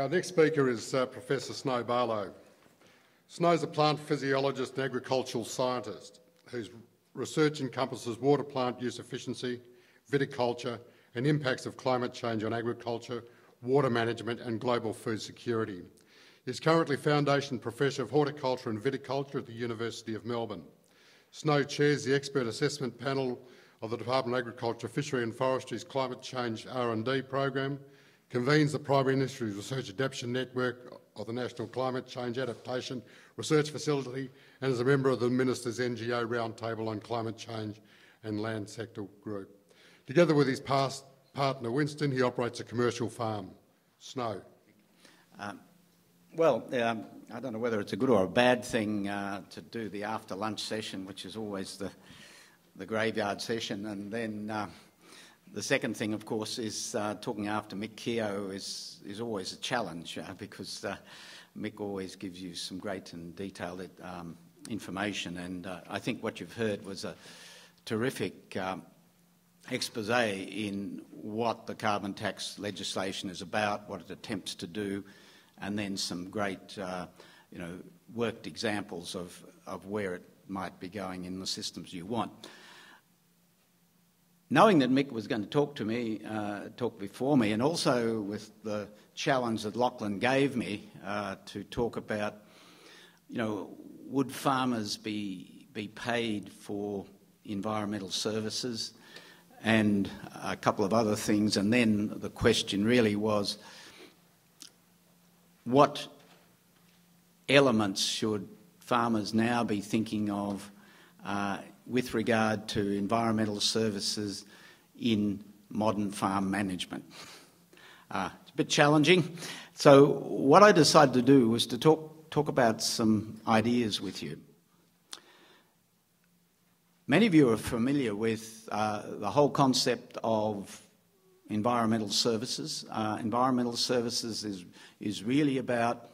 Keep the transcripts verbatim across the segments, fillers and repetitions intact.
Our next speaker is uh, Professor Snow Barlow. Snow's a plant physiologist and agricultural scientist whose research encompasses water plant use efficiency, viticulture and impacts of climate change on agriculture, water management and global food security. He is currently Foundation Professor of Horticulture and Viticulture at the University of Melbourne. Snow chairs the Expert Assessment Panel of the Department of Agriculture, Fishery and Forestry's Climate Change R and D program, convenes the Primary Industries Research Adaptation Network of the National Climate Change Adaptation Research Facility and is a member of the Minister's N G O Roundtable on Climate Change and Land Sector Group. Together with his past partner Winston, he operates a commercial farm. Snow. Um, well, um, I don't know whether it's a good or a bad thing uh, to do the after lunch session, which is always the, the graveyard session, and then uh, the second thing, of course, is uh, talking after Mick Keogh is, is always a challenge uh, because uh, Mick always gives you some great and detailed um, information, and uh, I think what you've heard was a terrific um, expose in what the carbon tax legislation is about, what it attempts to do, and then some great uh, you know, worked examples of, of where it might be going in the systems you want. Knowing that Mick was going to talk to me, uh, talk before me, and also with the challenge that Lachlan gave me uh, to talk about, you know, would farmers be, be paid for environmental services and a couple of other things, and then the question really was what elements should farmers now be thinking of uh, with regard to environmental services in modern farm management. Uh, it's a bit challenging. So what I decided to do was to talk, talk about some ideas with you. Many of you are familiar with uh, the whole concept of environmental services. Uh, environmental services is, is really about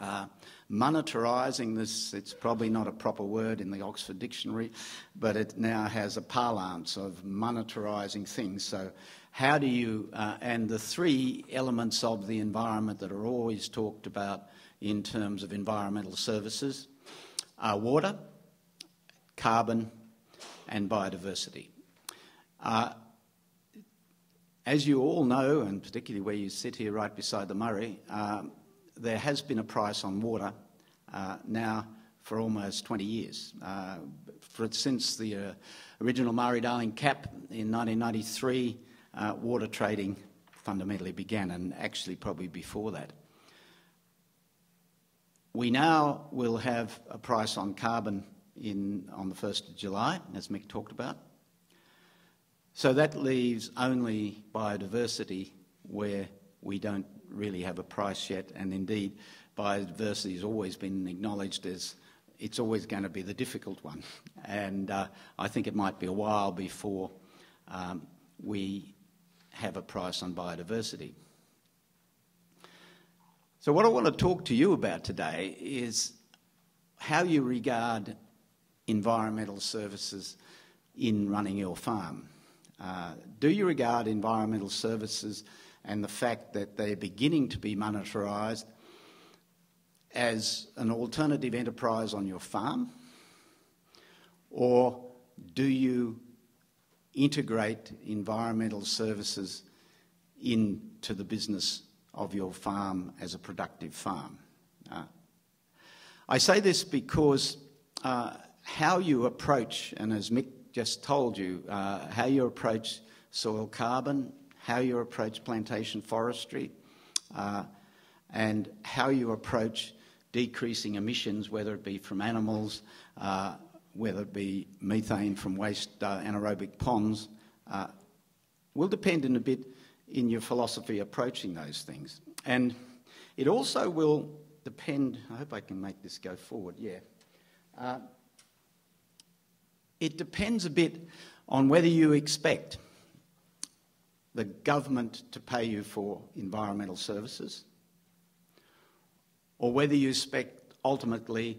Uh, monetarising this. It's probably not a proper word in the Oxford Dictionary, but it now has a parlance of monetarising things. So how do you, uh, and the three elements of the environment that are always talked about in terms of environmental services are water, carbon and biodiversity. Uh, as you all know, and particularly where you sit here right beside the Murray, um, there has been a price on water uh, now for almost twenty years. Uh, for, since the uh, original Murray-Darling cap in nineteen ninety-three, uh, water trading fundamentally began, and actually probably before that. We now will have a price on carbon in, on the first of July, as Mick talked about. So that leaves only biodiversity where we don't really have a price yet, and indeed biodiversity has always been acknowledged as it's always going to be the difficult one, and uh, I think it might be a while before um, we have a price on biodiversity. So what I want to talk to you about today is how you regard environmental services in running your farm. Uh, do you regard environmental services and the fact that they're beginning to be monetarised as an alternative enterprise on your farm? Or do you integrate environmental services into the business of your farm as a productive farm? Uh, I say this because uh, how you approach, and as Mick just told you, uh, how you approach soil carbon, how you approach plantation forestry, uh, and how you approach decreasing emissions, whether it be from animals, uh, whether it be methane from waste uh, anaerobic ponds, uh, will depend in a bit in your philosophy approaching those things. And it also will depend, I hope I can make this go forward, yeah. Uh, it depends a bit on whether you expect the government to pay you for environmental services, or whether you expect ultimately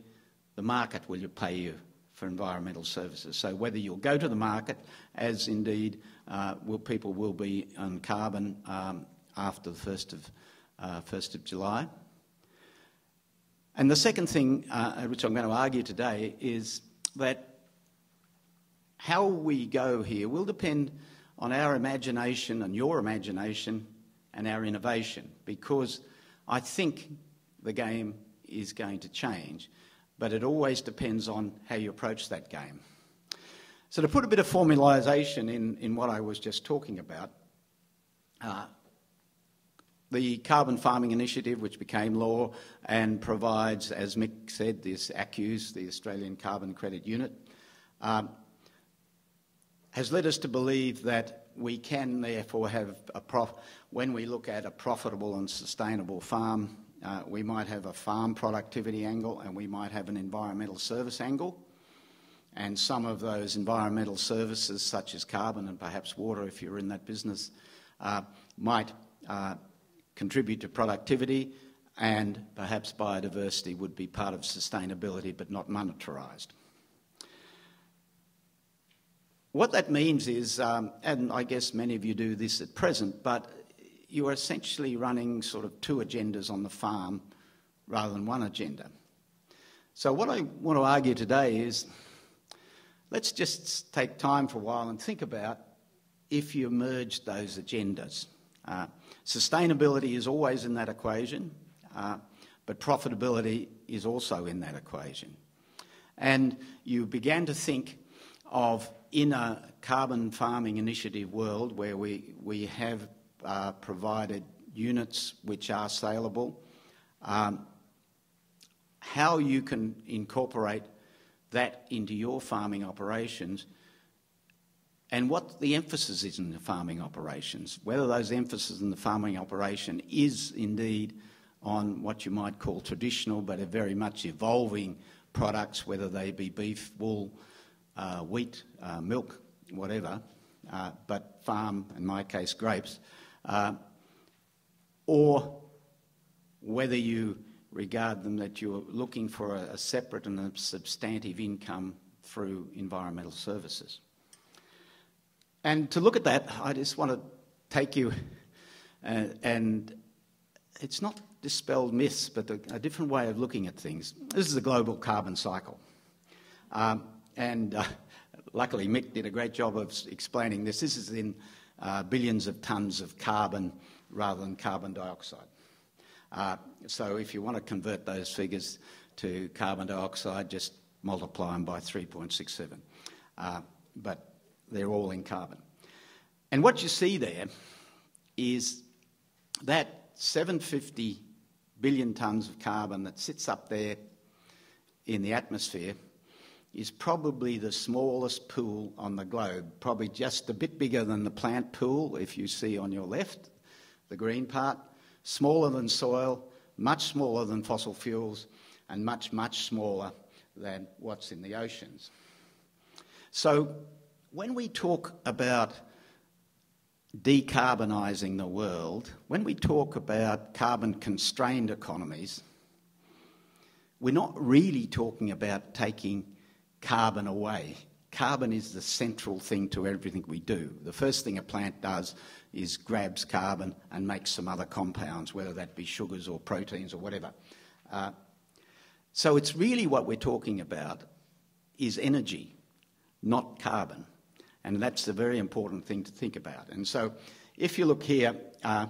the market will pay you for environmental services. So whether you'll go to the market, as indeed uh, will people will be on carbon um, after the first of uh, first of July. And the second thing, uh, which I'm going to argue today, is that how we go here will depend on our imagination and your imagination and our innovation, because I think the game is going to change, but it always depends on how you approach that game. So to put a bit of formalisation in, in what I was just talking about, uh, the Carbon Farming Initiative, which became law and provides, as Mick said, this ACCUs, the Australian Carbon Credit Unit, um, has led us to believe that we can therefore have a prof- when we look at a profitable and sustainable farm, uh, we might have a farm productivity angle and we might have an environmental service angle. And some of those environmental services, such as carbon and perhaps water if you're in that business, uh, might uh, contribute to productivity, and perhaps biodiversity would be part of sustainability but not monetarised. What that means is, um, and I guess many of you do this at present, but you are essentially running sort of two agendas on the farm rather than one agenda. So what I want to argue today is, let's just take time for a while and think about if you merged those agendas. Uh, sustainability is always in that equation, uh, but profitability is also in that equation. And you began to think of, in a carbon farming initiative world where we, we have uh, provided units which are saleable, um, how you can incorporate that into your farming operations and what the emphasis is in the farming operations, whether those emphasis in the farming operation is indeed on what you might call traditional but are very much evolving products, whether they be beef, wool, Uh, wheat, uh, milk, whatever, uh, but farm, in my case, grapes, uh, or whether you regard them that you're looking for a, a separate and a substantive income through environmental services. And to look at that, I just want to take you, uh, and it's not dispelled myths, but a, a different way of looking at things. This is the global carbon cycle. Um, And uh, luckily Mick did a great job of explaining this. This is in uh, billions of tonnes of carbon rather than carbon dioxide. Uh, so if you want to convert those figures to carbon dioxide, just multiply them by three point six seven. Uh, but they're all in carbon. And what you see there is that seven hundred fifty billion tonnes of carbon that sits up there in the atmosphere is probably the smallest pool on the globe, probably just a bit bigger than the plant pool, if you see on your left, the green part, smaller than soil, much smaller than fossil fuels, and much, much smaller than what's in the oceans. So when we talk about decarbonising the world, when we talk about carbon-constrained economies, we're not really talking about taking carbon away. Carbon is the central thing to everything we do. The first thing a plant does is grabs carbon and makes some other compounds, whether that be sugars or proteins or whatever. Uh, so it's really what we're talking about is energy, not carbon. And that's a very important thing to think about. And so if you look here, uh,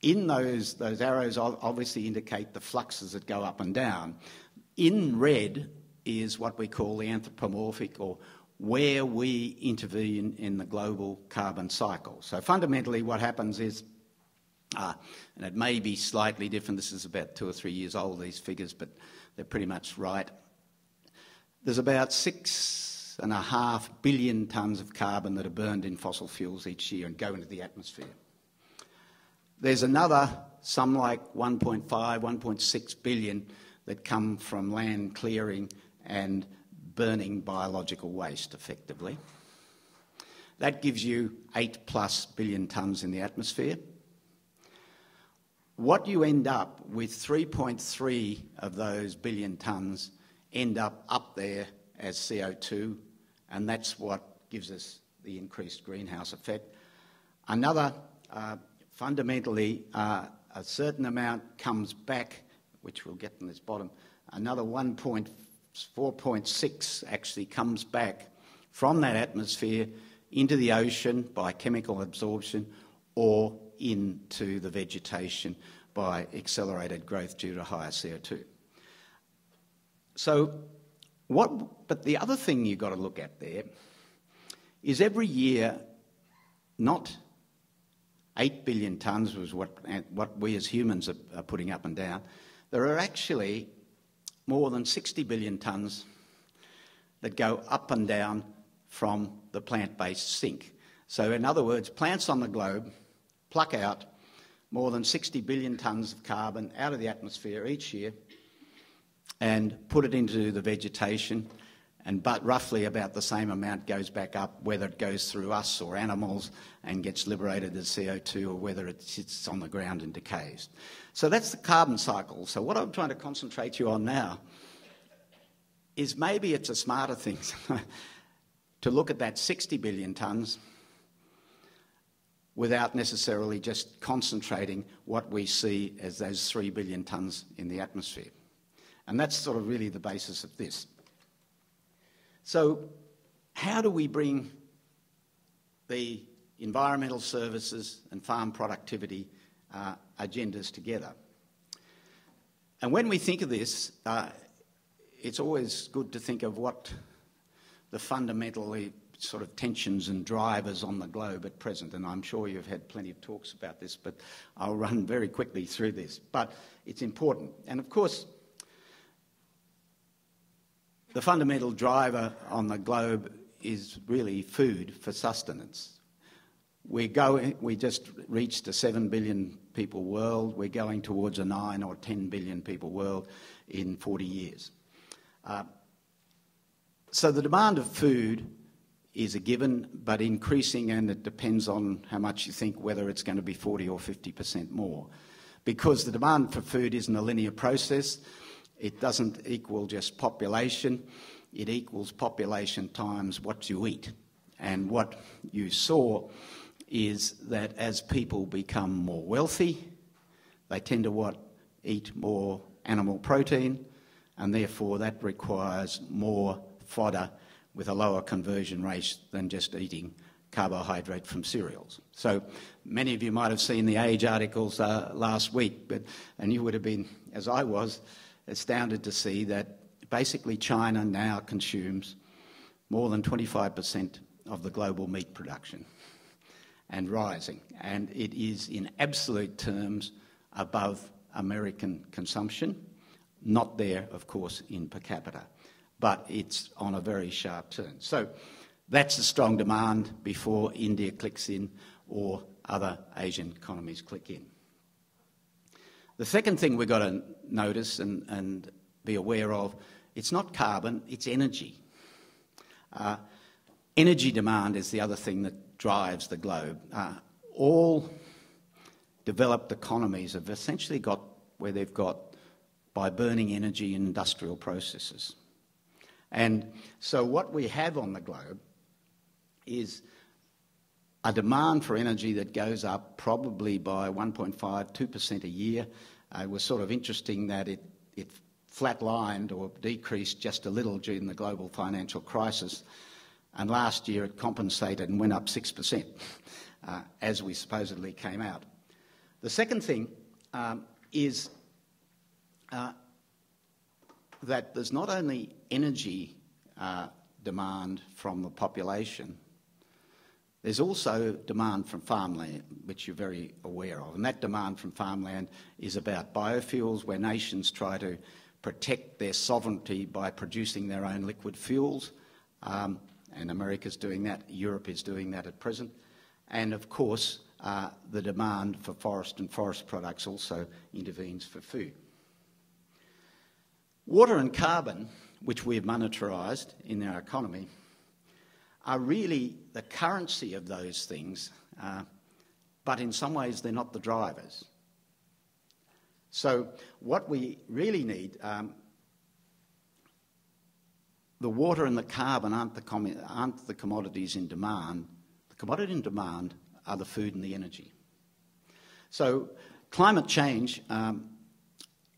in those, those arrows obviously indicate the fluxes that go up and down. In red is what we call the anthropomorphic, or where we intervene in the global carbon cycle. So fundamentally what happens is, uh, and it may be slightly different, this is about two or three years old, these figures, but they're pretty much right. There's about six and a half billion tonnes of carbon that are burned in fossil fuels each year and go into the atmosphere. There's another, some like one point five, one point six billion that come from land clearing and burning biological waste, effectively. That gives you eight plus billion tonnes in the atmosphere. What you end up with, three point three of those billion tonnes end up up there as C O two, and that's what gives us the increased greenhouse effect. Another, uh, fundamentally, uh, a certain amount comes back, which we'll get in this bottom, another one point four point six actually comes back from that atmosphere into the ocean by chemical absorption or into the vegetation by accelerated growth due to higher C O two. So what, but the other thing you've got to look at there is every year, not eight billion tonnes was what, what we as humans are, are putting up and down. There are actually more than sixty billion tonnes that go up and down from the plant-based sink. So in other words, plants on the globe pluck out more than sixty billion tonnes of carbon out of the atmosphere each year and put it into the vegetation, and but roughly about the same amount goes back up, whether it goes through us or animals and gets liberated as C O two, or whether it sits on the ground and decays. So that's the carbon cycle. So what I'm trying to concentrate you on now is maybe it's a smarter thing to look at that sixty billion tonnes without necessarily just concentrating what we see as those three billion tonnes in the atmosphere. And that's sort of really the basis of this. So how do we bring the environmental services and farm productivity uh, agendas together? And when we think of this, uh, it's always good to think of what the fundamentally sort of tensions and drivers on the globe at present, and I'm sure you've had plenty of talks about this, but I'll run very quickly through this. But it's important. And of course, the fundamental driver on the globe is really food for sustenance. We're going, we just reached a seven billion people world. We're going towards a nine or ten billion people world in forty years. Uh, so the demand of food is a given, but increasing, and it depends on how much you think whether it's going to be forty or fifty percent more. Because the demand for food isn't a linear process. It doesn't equal just population. It equals population times what you eat. And what you saw is that as people become more wealthy, they tend to what? Eat more animal protein, and therefore that requires more fodder with a lower conversion rate than just eating carbohydrate from cereals. So many of you might have seen the Age articles uh, last week, but, and you would have been, as I was, astounded to see that basically China now consumes more than twenty-five percent of the global meat production, and rising. And it is in absolute terms above American consumption, not there, of course, in per capita, but it's on a very sharp turn. So that's a strong demand before India clicks in or other Asian economies click in. The second thing we've got to notice and, and be aware of, it's not carbon, it's energy. Uh, energy demand is the other thing that drives the globe. Uh, all developed economies have essentially got where they've got by burning energy in industrial processes. And so what we have on the globe is a demand for energy that goes up probably by one point five, two percent a year. Uh, it was sort of interesting that it, it flatlined or decreased just a little during the global financial crisis, and last year it compensated and went up six percent uh, as we supposedly came out. The second thing um, is uh, that there's not only energy uh, demand from the population, there's also demand from farmland, which you're very aware of. And that demand from farmland is about biofuels, where nations try to protect their sovereignty by producing their own liquid fuels. Um, and America's doing that. Europe is doing that at present. And of course, uh, the demand for forest and forest products also intervenes for food. Water and carbon, which we've monetarised in our economy, are really the currency of those things, uh, but in some ways they're not the drivers. So what we really need, um, the water and the carbon aren't the, com aren't the commodities in demand. The commodity in demand are the food and the energy. So Climate change um,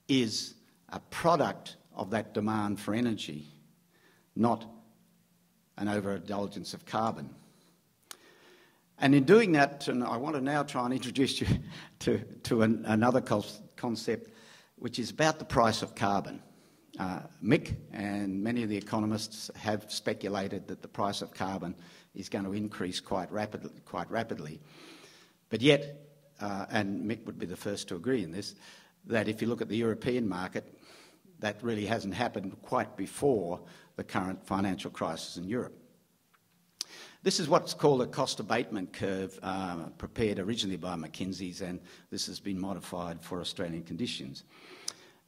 is a product of that demand for energy, not an overindulgence of carbon. And in doing that, and I want to now try and introduce you to, to an, another concept, which is about the price of carbon. Uh, Mick and many of the economists have speculated that the price of carbon is going to increase quite rapidly, quite rapidly. But yet, uh, and Mick would be the first to agree in this, that if you look at the European market, that really hasn't happened quite before the current financial crisis in Europe. This is what's called a cost abatement curve, uh, prepared originally by McKinsey's, and this has been modified for Australian conditions.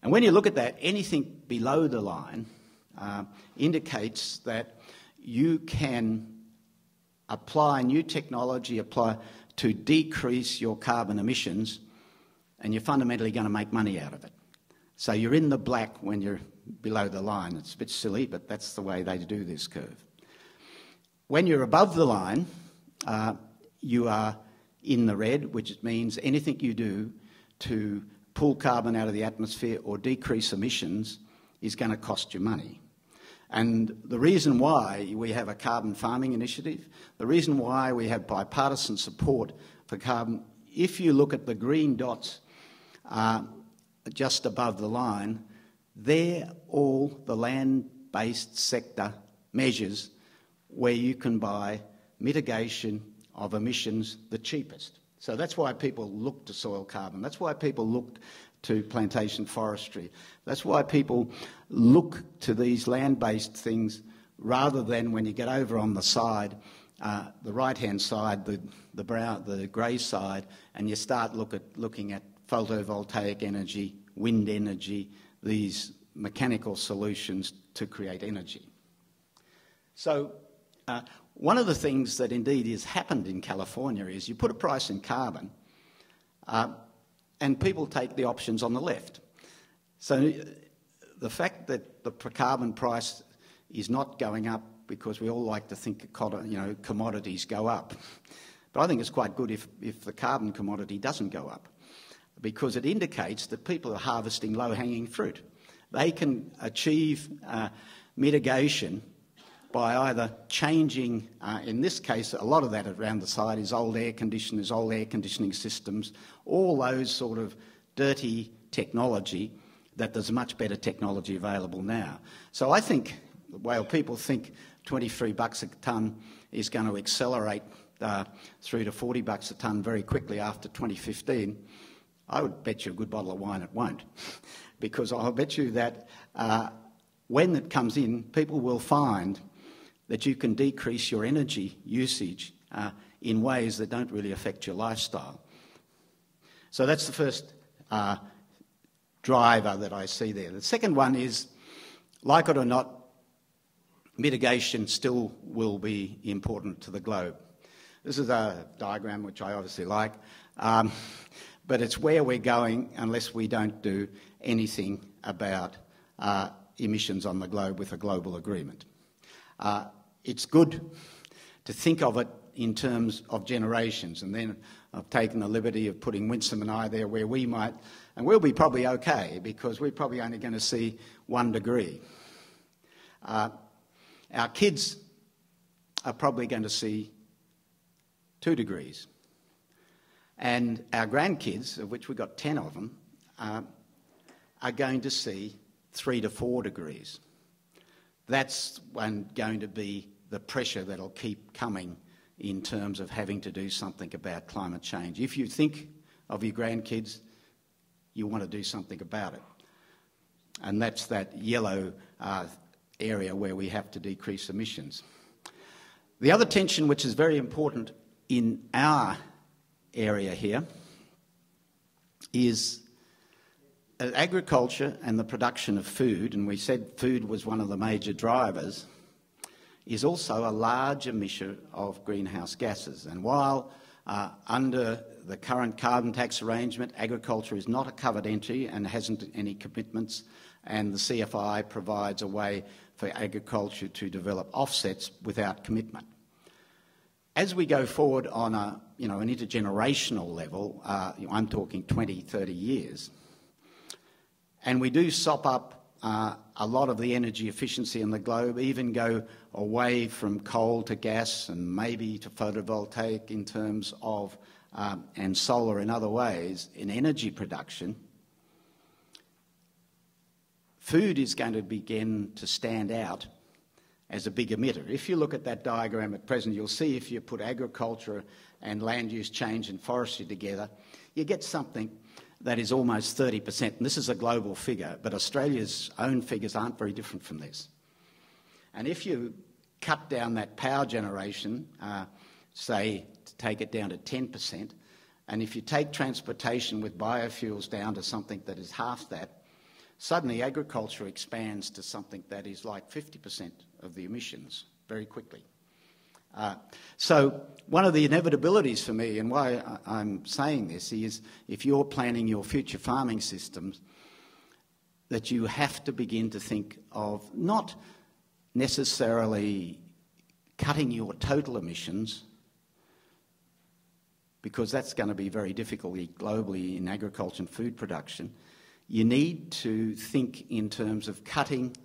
And when you look at that, anything below the line uh, indicates that you can apply new technology apply to decrease your carbon emissions, and you're fundamentally going to make money out of it. So you're in the black when you're below the line. It's a bit silly, but that's the way they do this curve. When you're above the line, uh, you are in the red, which means anything you do to pull carbon out of the atmosphere or decrease emissions is going to cost you money. And the reason why we have a carbon farming initiative, the reason why we have bipartisan support for carbon, if you look at the green dots uh, just above the line, they're all the land-based sector measures where you can buy mitigation of emissions the cheapest. So that's why people look to soil carbon. That's why people look to plantation forestry. That's why people look to these land-based things rather than, when you get over on the side, uh, the right-hand side, the, the, brown, the grey side, and you start look at, looking at photovoltaic energy, wind energy, these mechanical solutions to create energy. So, Uh, one of the things that indeed has happened in California is you put a price in carbon uh, and people take the options on the left. So the fact that the carbon price is not going up, because we all like to think, you know, commodities go up. But I think it's quite good if, if the carbon commodity doesn't go up, because it indicates that people are harvesting low-hanging fruit. They can achieve uh, mitigation by either changing, uh, in this case, a lot of that around the side is old air conditioners, old air conditioning systems, all those sort of dirty technology that there's much better technology available now. So I think, while people think twenty-three bucks a tonne is going to accelerate uh, through to forty bucks a tonne very quickly after twenty fifteen, I would bet you a good bottle of wine it won't, because I'll bet you that uh, when it comes in, people will find that you can decrease your energy usage uh, in ways that don't really affect your lifestyle. So that's the first uh, driver that I see there. The second one is, like it or not, mitigation still will be important to the globe. This is a diagram which I obviously like, um, but it's where we're going unless we don't do anything about uh, emissions on the globe with a global agreement. Uh, it's good to think of it in terms of generations, and then I've taken the liberty of putting Winston and I there where we might, and we'll be probably okay, because we're probably only going to see one degree. Uh, our kids are probably going to see two degrees, and our grandkids, of which we've got ten of them, uh, are going to see three to four degrees. That's going to be the pressure that'll keep coming in terms of having to do something about climate change. If you think of your grandkids, you want to do something about it. And that's that yellow uh, area where we have to decrease emissions. The other tension, which is very important in our area here, is agriculture and the production of food, and we said food was one of the major drivers, is also a large emitter of greenhouse gases. And while uh, under the current carbon tax arrangement, agriculture is not a covered entity and hasn't any commitments, and the C F I provides a way for agriculture to develop offsets without commitment. As we go forward on a you know, an intergenerational level, uh, you know, I'm talking twenty, thirty years, and we do sop up uh, a lot of the energy efficiency in the globe, even go away from coal to gas and maybe to photovoltaic in terms of, um, and solar in other ways, in energy production, food is going to begin to stand out as a big emitter. If you look at that diagram at present, you'll see if you put agriculture and land use change and forestry together, you get something that is almost thirty percent. And this is a global figure, but Australia's own figures aren't very different from this. And if you cut down that power generation, uh, say, to take it down to ten percent, and if you take transportation with biofuels down to something that is half that, suddenly agriculture expands to something that is like fifty percent of the emissions very quickly. Uh, so one of the inevitabilities for me, and why I'm saying this, is if you're planning your future farming systems, that you have to begin to think of not necessarily cutting your total emissions, because that's going to be very difficult globally in agriculture and food production. You need to think in terms of cutting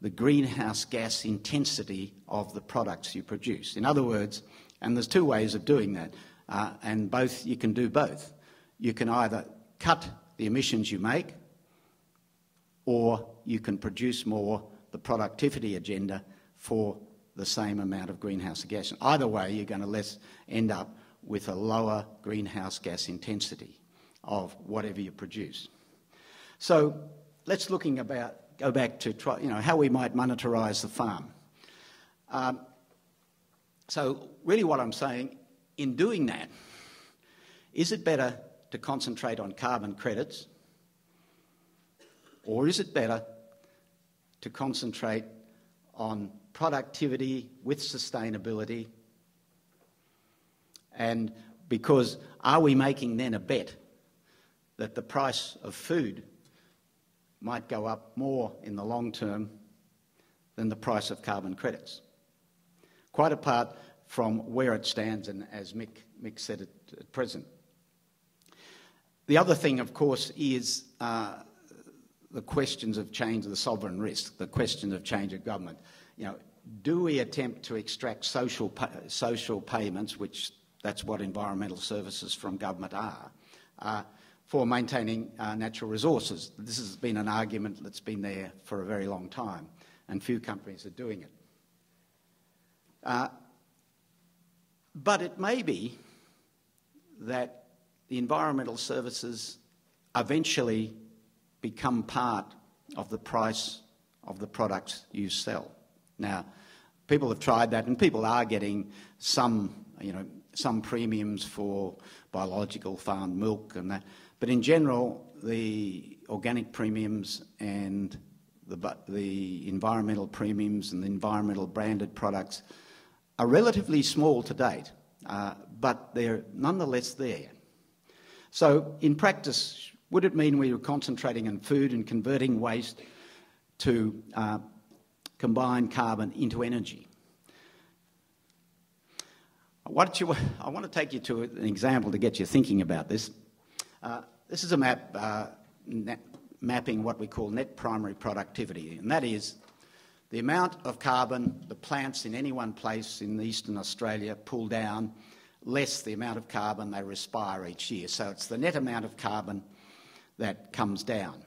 the greenhouse gas intensity of the products you produce. In other words, and there's two ways of doing that, uh, and both, you can do both. You can either cut the emissions you make, or you can produce more, the productivity agenda, for the same amount of greenhouse gas. Either way, you're going to less end up with a lower greenhouse gas intensity of whatever you produce. So let's looking about, go back to try, you know, how we might monetirise the farm. Um, so really what I'm saying, in doing that, is it better to concentrate on carbon credits, or is it better to concentrate on productivity with sustainability? And because are we making then a bet that the price of food might go up more in the long term than the price of carbon credits, quite apart from where it stands, and as Mick, Mick said at, at present. The other thing, of course, is uh, the questions of change, the sovereign risk, the question of change of government. You know, do we attempt to extract social, pa social payments, which that's what environmental services from government are, uh, for maintaining uh, natural resources? This has been an argument that's been there for a very long time, and few companies are doing it. Uh, but it may be that the environmental services eventually become part of the price of the products you sell. Now, people have tried that, and people are getting some, you know, some premiums for biological farmed milk and that. But in general, the organic premiums and the, the environmental premiums and the environmental branded products are relatively small to date, uh, but they're nonetheless there. So in practice, would it mean we were concentrating on food and converting waste to uh, combine carbon into energy? What you, I want to take you to an example to get you thinking about this. Uh, this is a map uh, mapping what we call net primary productivity, and that is the amount of carbon the plants in any one place in eastern Australia pull down, less the amount of carbon they respire each year. So it's the net amount of carbon that comes down.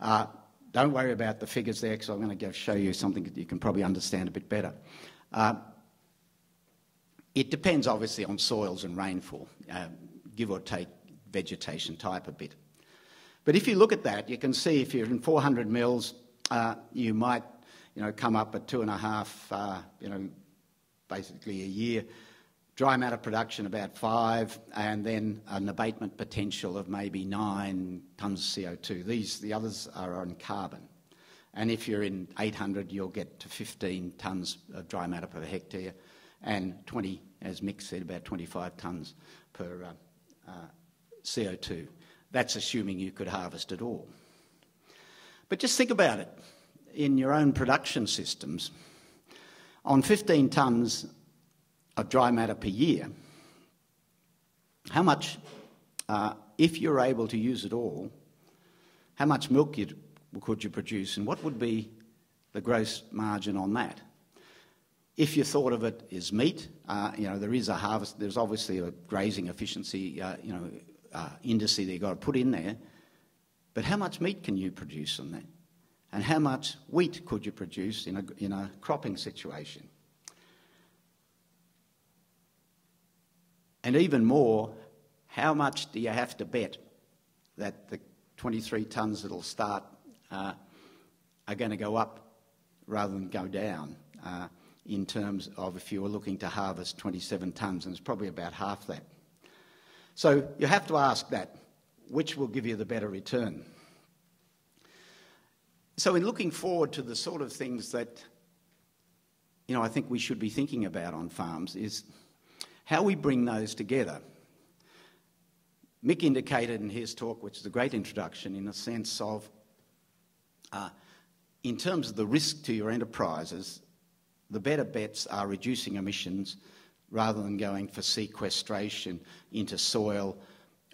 Uh, don't worry about the figures there, because I'm going to go show you something that you can probably understand a bit better. Uh, It depends, obviously, on soils and rainfall, uh, give or take vegetation type a bit. But if you look at that, you can see if you're in four hundred mils, uh, you might, you know, come up at two and a half, uh, you know, basically a year. Dry matter production about five, and then an abatement potential of maybe nine tonnes of C O two. These, the others are on carbon. And if you're in eight hundred, you'll get to fifteen tonnes of dry matter per hectare, and twenty, as Mick said, about twenty-five tonnes per uh, uh, C O two. That's assuming you could harvest at all. But just think about it in your own production systems. On fifteen tonnes of dry matter per year, how much, uh, if you're able to use it all, how much milk you'd, could you produce, and what would be the gross margin on that? If you thought of it as meat, uh, you know, there is a harvest, there's obviously a grazing efficiency, uh, you know, uh, index that you've got to put in there, but how much meat can you produce on that? And how much wheat could you produce in a, in a cropping situation? And even more, how much do you have to bet that the twenty-three tonnes that'll start uh, are going to go up rather than go down? Uh, in terms of if you were looking to harvest twenty-seven tonnes, and it's probably about half that. So you have to ask that, which will give you the better return? So in looking forward to the sort of things that, you know, I think we should be thinking about on farms is how we bring those together. Mick indicated in his talk, which is a great introduction, in a sense of, uh, in terms of the risk to your enterprises, the better bets are reducing emissions rather than going for sequestration into soil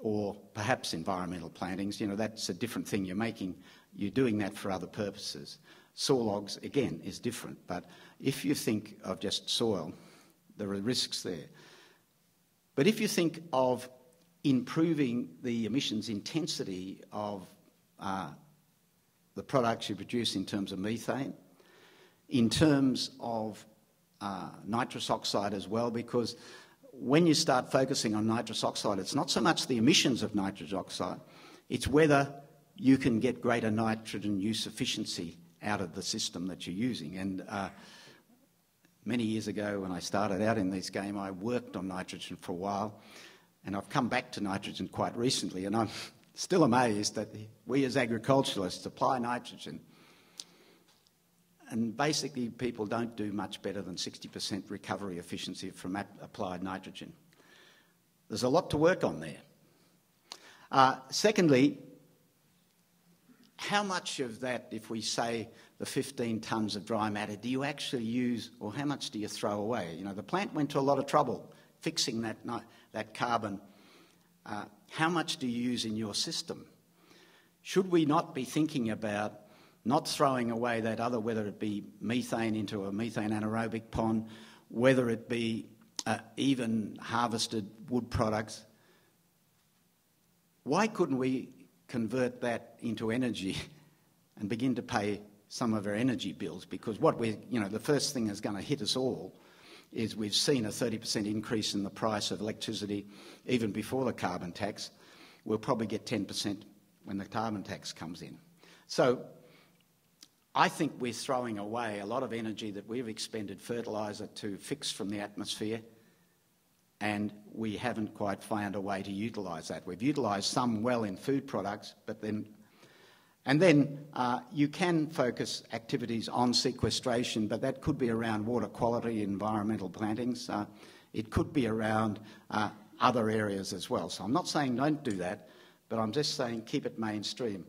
or perhaps environmental plantings. You know, that's a different thing. You're making, you're doing that for other purposes. Soil logs, again, is different. But if you think of just soil, there are risks there. But if you think of improving the emissions intensity of uh, the products you produce in terms of methane, in terms of uh, nitrous oxide as well, because when you start focusing on nitrous oxide, it's not so much the emissions of nitrous oxide, it's whether you can get greater nitrogen use efficiency out of the system that you're using. And uh, many years ago when I started out in this game, I worked on nitrogen for a while, and I've come back to nitrogen quite recently, and I'm still amazed that we as agriculturalists apply nitrogen, and basically people don't do much better than sixty percent recovery efficiency from applied nitrogen. There's a lot to work on there. Uh, secondly, how much of that, if we say the fifteen tonnes of dry matter, do you actually use, or how much do you throw away? You know, the plant went to a lot of trouble fixing that, that carbon. Uh, how much do you use in your system? Should we not be thinking about not throwing away that other, whether it be methane into a methane anaerobic pond, whether it be uh, even harvested wood products? Why couldn't we convert that into energy and begin to pay some of our energy bills? Because what we, you know, the first thing that's going to hit us all is we've seen a thirty percent increase in the price of electricity even before the carbon tax. We'll probably get ten percent when the carbon tax comes in. So I think we're throwing away a lot of energy that we've expended fertiliser to fix from the atmosphere, and we haven't quite found a way to utilise that. We've utilised some well in food products, but then... And then uh, you can focus activities on sequestration, but that could be around water quality, environmental plantings. Uh, it could be around uh, other areas as well. So I'm not saying don't do that, but I'm just saying keep it mainstream.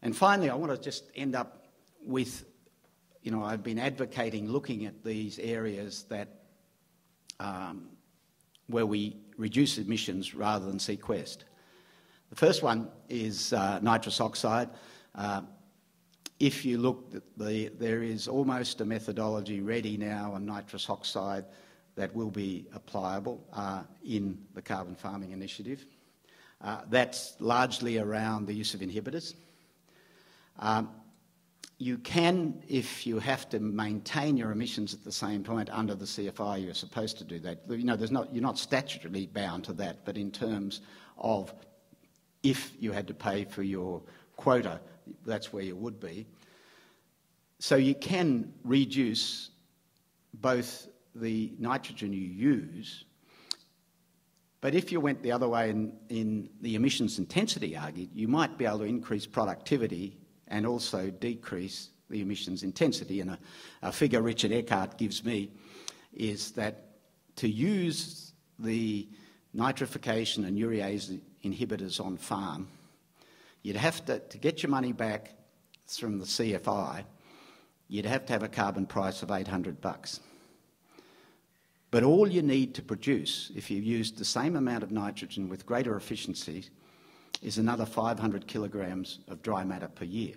And finally, I want to just end up with, you know, I've been advocating looking at these areas that, um, where we reduce emissions rather than sequester. The first one is uh, nitrous oxide. Uh, if you look, at the, there is almost a methodology ready now on nitrous oxide that will be applicable uh, in the Carbon Farming Initiative. Uh, that's largely around the use of inhibitors. Um, You can, if you have to maintain your emissions at the same point under the C F I, you're supposed to do that. You know, there's not, you're not statutorily bound to that, but in terms of if you had to pay for your quota, that's where you would be. So you can reduce both the nitrogen you use, but if you went the other way in, in the emissions intensity argument, you might be able to increase productivity and also decrease the emissions intensity. And a, a figure Richard Eckhart gives me is that to use the nitrification and urease inhibitors on farm, you'd have to, to get your money back from the C F I, you'd have to have a carbon price of eight hundred bucks. But all you need to produce, if you used the same amount of nitrogen with greater efficiency, is another five hundred kilograms of dry matter per year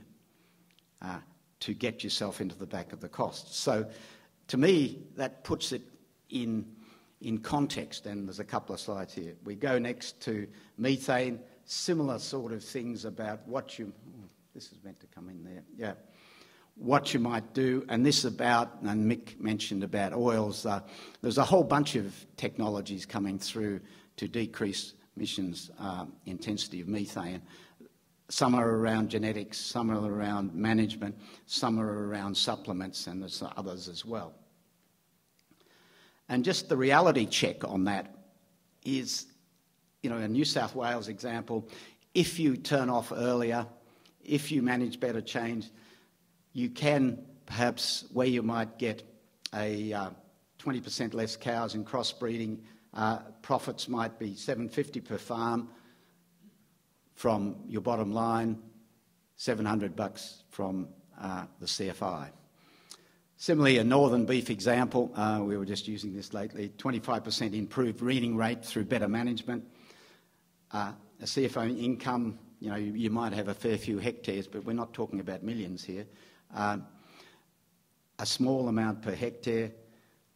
uh, to get yourself into the back of the cost. So to me, that puts it in, in context, and there's a couple of slides here. We go next to methane, similar sort of things about what you... Oh, this is meant to come in there, yeah. What you might do, and this about, and Mick mentioned about oils, uh, there's a whole bunch of technologies coming through to decrease emissions um, intensity of methane. Some are around genetics, some are around management, some are around supplements, and there's others as well. And just the reality check on that is, you know, a New South Wales example, if you turn off earlier, if you manage better change, you can perhaps, where you might get a uh, twenty percent less cows in crossbreeding, uh, profits might be seven fifty per farm from your bottom line, seven hundred bucks from uh, the C F I. Similarly, a northern beef example, uh, we were just using this lately, twenty-five percent improved weaning rate through better management. Uh, a C F O income, you know, you, you might have a fair few hectares, but we're not talking about millions here. Um, a small amount per hectare,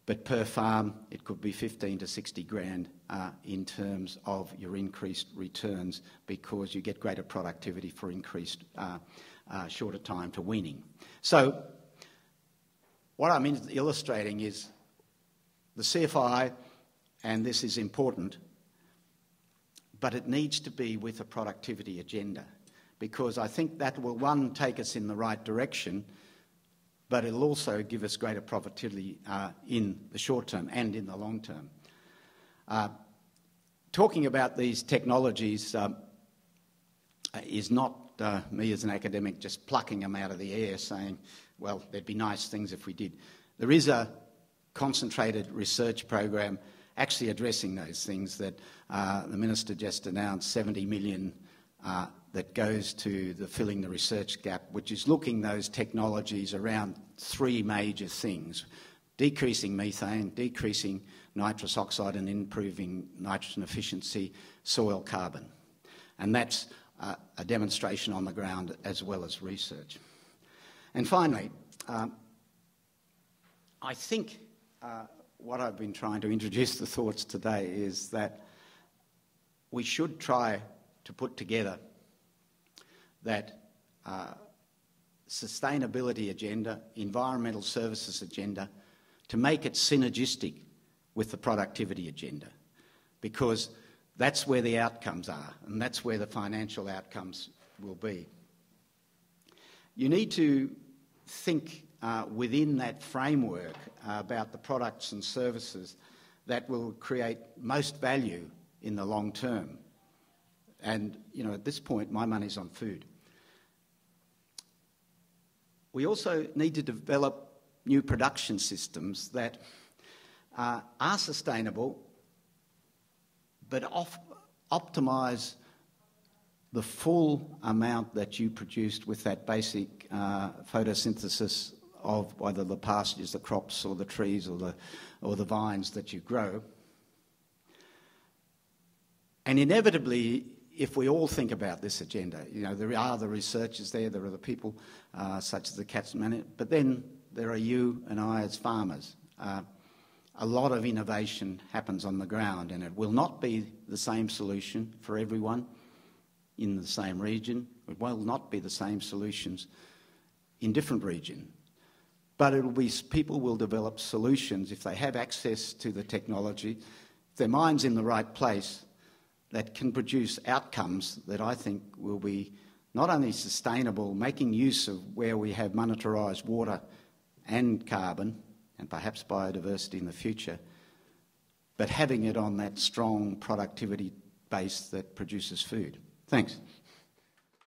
but per farm it could be fifteen to sixty grand uh, in terms of your increased returns, because you get greater productivity for increased uh, uh, shorter time to weaning. So what I'm illustrating is the C F I, and this is important, but it needs to be with a productivity agenda, because I think that will, one, take us in the right direction, but it'll also give us greater profitability uh, in the short term and in the long term. Uh, talking about these technologies uh, is not uh, me as an academic just plucking them out of the air saying, well, there'd be nice things if we did. There is a concentrated research program actually addressing those things that uh, the Minister just announced, seventy million dollars uh, that goes to the filling the research gap, which is looking those technologies around three major things: decreasing methane, decreasing nitrous oxide and improving nitrogen efficiency, soil carbon. And that's uh, a demonstration on the ground as well as research. And finally, um, I think uh, what I've been trying to introduce the thoughts today is that we should try to put together that uh, sustainability agenda, environmental services agenda, to make it synergistic with the productivity agenda, because that's where the outcomes are and that's where the financial outcomes will be. You need to think uh, within that framework uh, about the products and services that will create most value in the long term. And, you know, at this point, my money's on food. We also need to develop new production systems that uh, are sustainable, but off optimise the full amount that you produced with that basic uh, photosynthesis of either the pastures, the crops, or the trees, or the, or the vines that you grow. And inevitably, if we all think about this agenda, you know, there are the researchers there, there are the people uh, such as the Cats Manager, but then there are you and I as farmers. Uh, a lot of innovation happens on the ground, and it will not be the same solution for everyone in the same region. It will not be the same solutions in different regions. But it will be, people will develop solutions if they have access to the technology, if their mind's in the right place, that can produce outcomes that I think will be not only sustainable, making use of where we have monetarised water and carbon, and perhaps biodiversity in the future, but having it on that strong productivity base that produces food. Thanks.